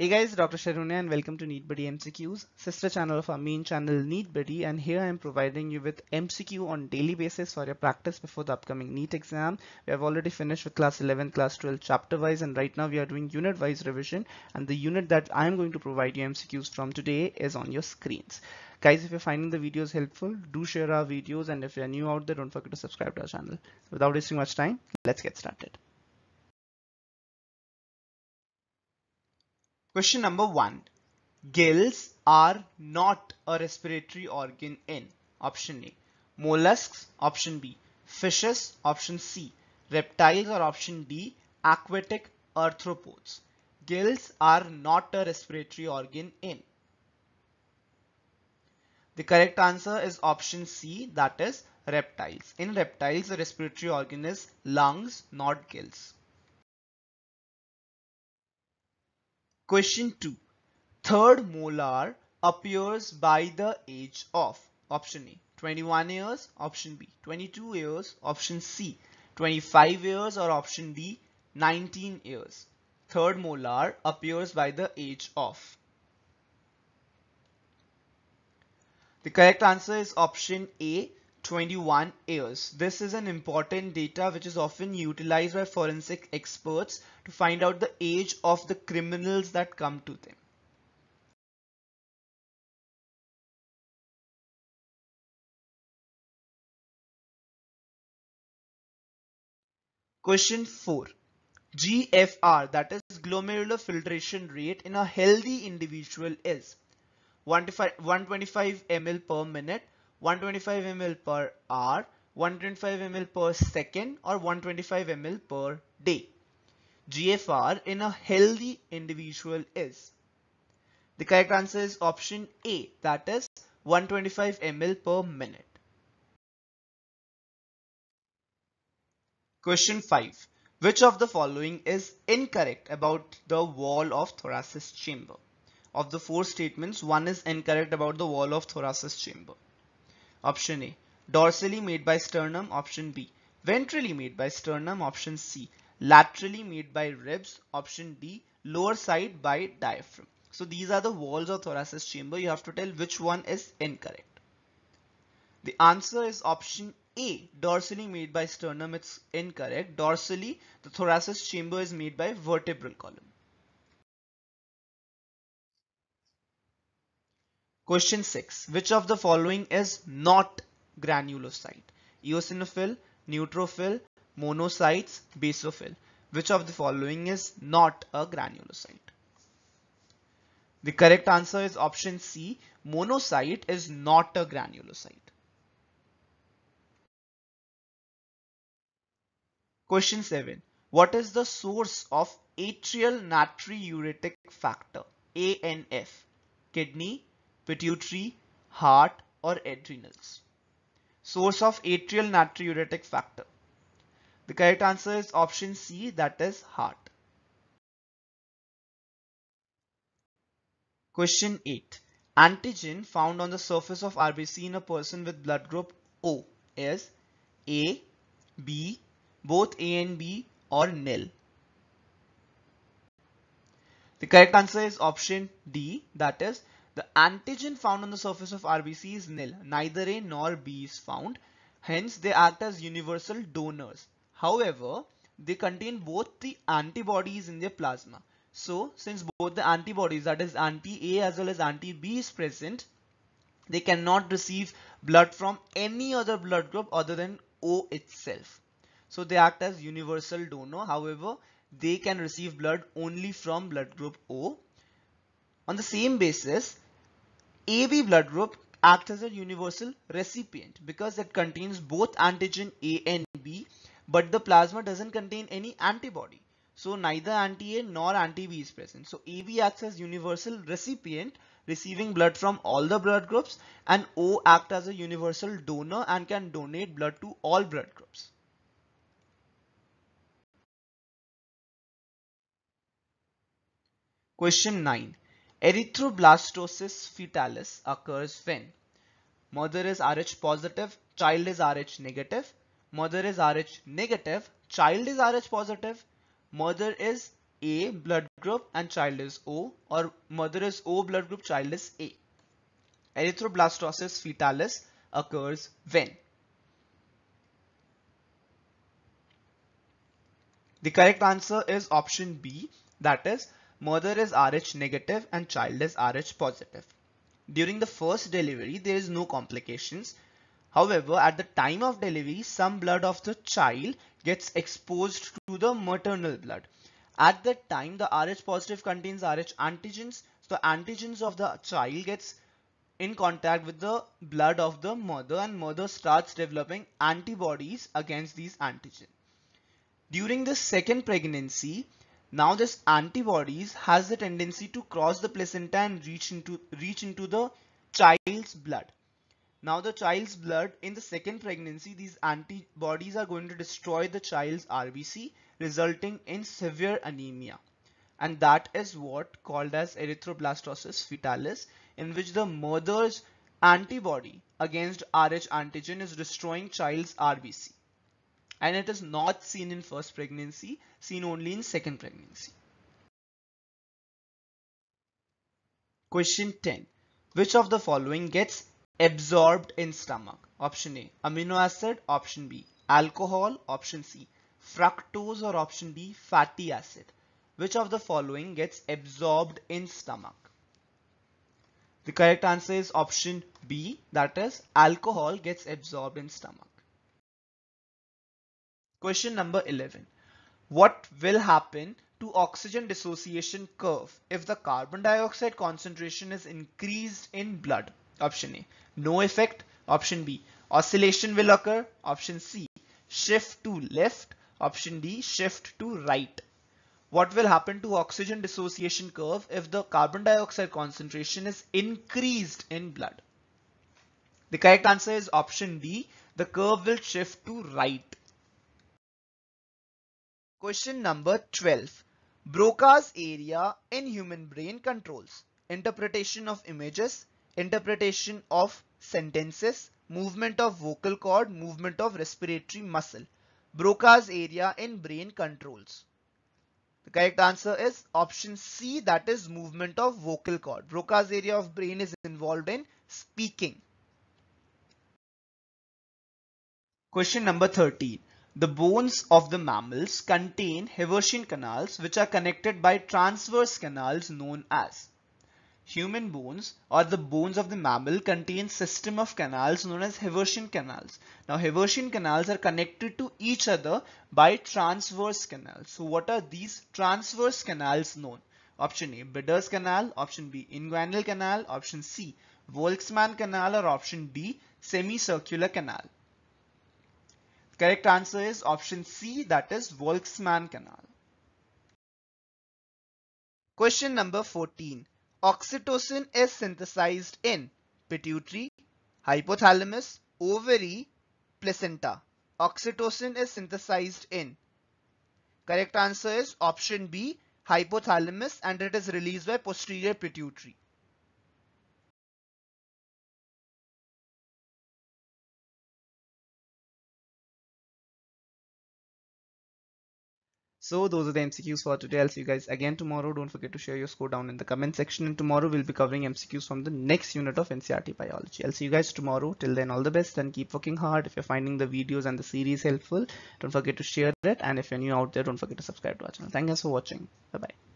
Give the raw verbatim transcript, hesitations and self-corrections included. Hey guys, Doctor Sharunia and welcome to NEET Buddy M C Qs, sister channel of our main channel NEET Buddy, and here I am providing you with M C Q on daily basis for your practice before the upcoming NEET exam. We have already finished with class eleven, class twelve chapter wise, and right now we are doing unit wise revision, and the unit that I am going to provide you M C Qs from today is on your screens. Guys, if you're finding the videos helpful, do share our videos, and if you're new out there, don't forget to subscribe to our channel. Without wasting much time, let's get started. Question number one, gills are not a respiratory organ in option A, mollusks option B, fishes option C, reptiles or option D, aquatic arthropods. Gills are not a respiratory organ in. The correct answer is option C, that is reptiles. In reptiles, the respiratory organ is lungs, not gills. Question two. Third molar appears by the age of option A, twenty-one years, option B, twenty-two years, option C, twenty-five years, or option D, nineteen years. Third molar appears by the age of. The correct answer is option A, twenty-one years. This is an important data which is often utilized by forensic experts to find out the age of the criminals that come to them. Question four. G F R, that is glomerular filtration rate, in a healthy individual is one hundred twenty-five milliliters per minute, one hundred twenty-five milliliters per hour, one hundred twenty-five milliliters per second, or one hundred twenty-five milliliters per day. G F R in a healthy individual is. The correct answer is option A, that is one hundred twenty-five milliliters per minute. Question five. Which of the following is incorrect about the wall of thoracic chamber? Of the four statements, one is incorrect about the wall of thoracic chamber. Option A, dorsally made by sternum, option B, ventrally made by sternum, option C, laterally made by ribs, option D, lower side by diaphragm. So these are the walls of thoracic chamber. You have to tell which one is incorrect. The answer is option A, dorsally made by sternum. It's incorrect. Dorsally, the thoracic chamber is made by vertebral column. Question six. Which of the following is not granulocyte? Eosinophil, neutrophil, monocytes, basophil. Which of the following is not a granulocyte? The correct answer is option C. Monocyte is not a granulocyte. Question seven. What is the source of atrial natriuretic factor? A N F, kidney, pituitary, heart, or adrenals. Source of atrial natriuretic factor. The correct answer is option C, that is heart. Question eight. Antigen found on the surface of R B C in a person with blood group O is A, B, both A and B, or nil. The correct answer is option D, that is the antigen found on the surface of R B C is nil. Neither A nor B is found. Hence, they act as universal donors. However, they contain both the antibodies in their plasma. So, since both the antibodies, that is anti-A as well as anti-B, is present, they cannot receive blood from any other blood group other than O itself. So, they act as universal donor. However, they can receive blood only from blood group O. On the same basis, A B blood group acts as a universal recipient because it contains both antigen A and B, but the plasma doesn't contain any antibody. So neither anti-A nor anti-B is present. So A B acts as universal recipient, receiving blood from all the blood groups, and O acts as a universal donor and can donate blood to all blood groups. Question nine. Erythroblastosis fetalis occurs when mother is R H positive, child is R H negative, mother is R H negative, child is R H positive, mother is A blood group and child is O, or mother is O blood group, child is A. Erythroblastosis fetalis occurs when? The correct answer is option B, that is mother is Rh negative and child is Rh positive. During the first delivery there is no complications. However, at the time of delivery some blood of the child gets exposed to the maternal blood. At that time the Rh positive contains Rh antigens, so the antigens of the child gets in contact with the blood of the mother and mother starts developing antibodies against these antigens. During the second pregnancy, now this antibodies has the tendency to cross the placenta and reach into, reach into the child's blood. Now the child's blood in the second pregnancy, these antibodies are going to destroy the child's R B C, resulting in severe anemia. And that is what called as erythroblastosis fetalis, in which the mother's antibody against Rh antigen is destroying child's R B C. And it is not seen in first pregnancy, seen only in second pregnancy. Question ten. Which of the following gets absorbed in stomach? Option A, amino acid. Option B, alcohol. Option C, fructose. Or option D, fatty acid. Which of the following gets absorbed in stomach? The correct answer is option B, that is alcohol gets absorbed in stomach. Question number eleven. What will happen to oxygen dissociation curve if the carbon dioxide concentration is increased in blood? Option A, no effect. Option B, oscillation will occur. Option C, shift to left. Option D, shift to right. What will happen to oxygen dissociation curve if the carbon dioxide concentration is increased in blood? The correct answer is option D. The curve will shift to right. Question number twelve. Broca's area in human brain controls interpretation of images, interpretation of sentences, movement of vocal cord, movement of respiratory muscle. Broca's area in brain controls. The correct answer is option C, that is movement of vocal cord. Broca's area of brain is involved in speaking. Question number thirteen. The bones of the mammals contain Haversian canals which are connected by transverse canals known as. Human bones or the bones of the mammal contain system of canals known as Haversian canals. Now Haversian canals are connected to each other by transverse canals. So what are these transverse canals known? Option A, Bidder's canal. Option B, inguinal canal. Option C, Volkmann canal. Or option D, semicircular canal. Correct answer is option C, that is Volkmann canal. Question number fourteen. Oxytocin is synthesized in pituitary, hypothalamus, ovary, placenta. Oxytocin is synthesized in. Correct answer is option B, hypothalamus, and it is released by posterior pituitary. So those are the M C Qs for today. I'll see you guys again tomorrow. Don't forget to share your score down in the comment section. And tomorrow we'll be covering M C Qs from the next unit of N C R T Biology. I'll see you guys tomorrow. Till then, all the best and keep working hard. If you're finding the videos and the series helpful, don't forget to share it. And if you're new out there, don't forget to subscribe to our channel. Thank you guys for watching. Bye-bye.